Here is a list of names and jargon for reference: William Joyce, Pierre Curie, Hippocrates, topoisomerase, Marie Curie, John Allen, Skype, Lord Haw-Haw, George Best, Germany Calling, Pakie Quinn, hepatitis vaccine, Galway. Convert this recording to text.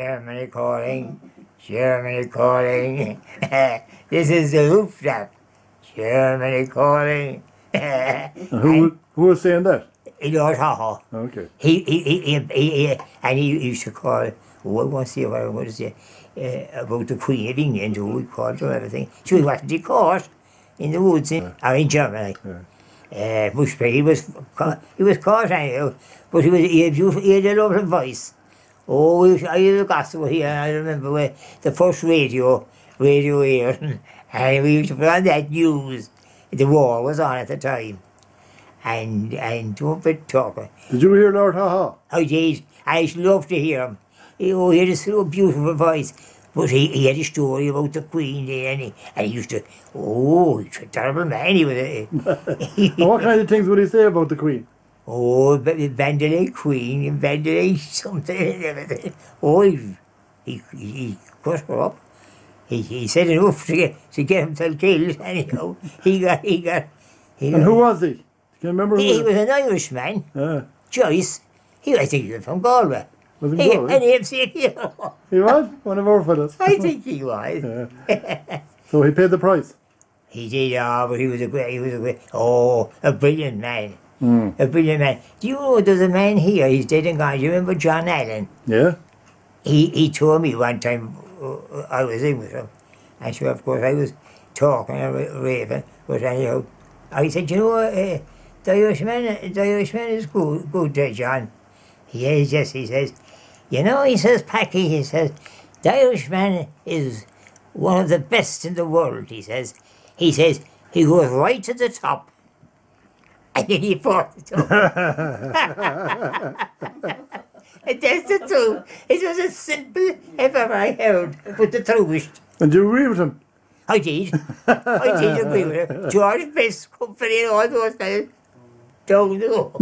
Germany calling, Germany calling, this is the rooftop, Germany calling. Who was saying that? Lord Haw-Haw. Okay. And he used to call, about the Queen of England, who we called her everything. She was watching the court in the woods in Germany. Yeah. He was caught anyhow, but he had a lovely voice. Oh, I heard the gospel here, and I remember when the first radio here, and we used to put on that news. The war was on at the time, and don't be talking. Did you hear Lord Haw-Haw? Oh, geez, I used to love to hear him. He had a so beautiful voice, but he had a story about the Queen there, and he used to, he was a terrible man, he was What kind of things would he say about the Queen? Oh, Vandalay Queen and Vandalay something and everything. Oh, he cut her up. He said enough to get himself killed, anyhow. And who was he? Can you remember who he was? He was an Irishman, Joyce. I think he was from Galway. Was he Galway? And he was? One of our fellas. I think he was. Yeah. So he paid the price? He did, but he was a brilliant man. A brilliant man. Do you know there's a man here, he's dead and gone, do you remember John Allen? Yeah. He told me one time, I was in with him, and so of course I was talking and raving, but anyhow, I said, you know, the Irishman is good there, John. He says, you know, Packy, the Irishman is one of the best in the world, he says, he goes right to the top. He fought it all. That's the truth. It was as simple as ever I heard, but the truest. And do you agree with him? I did. I did agree with him. George Best, company, all those guys, don't know.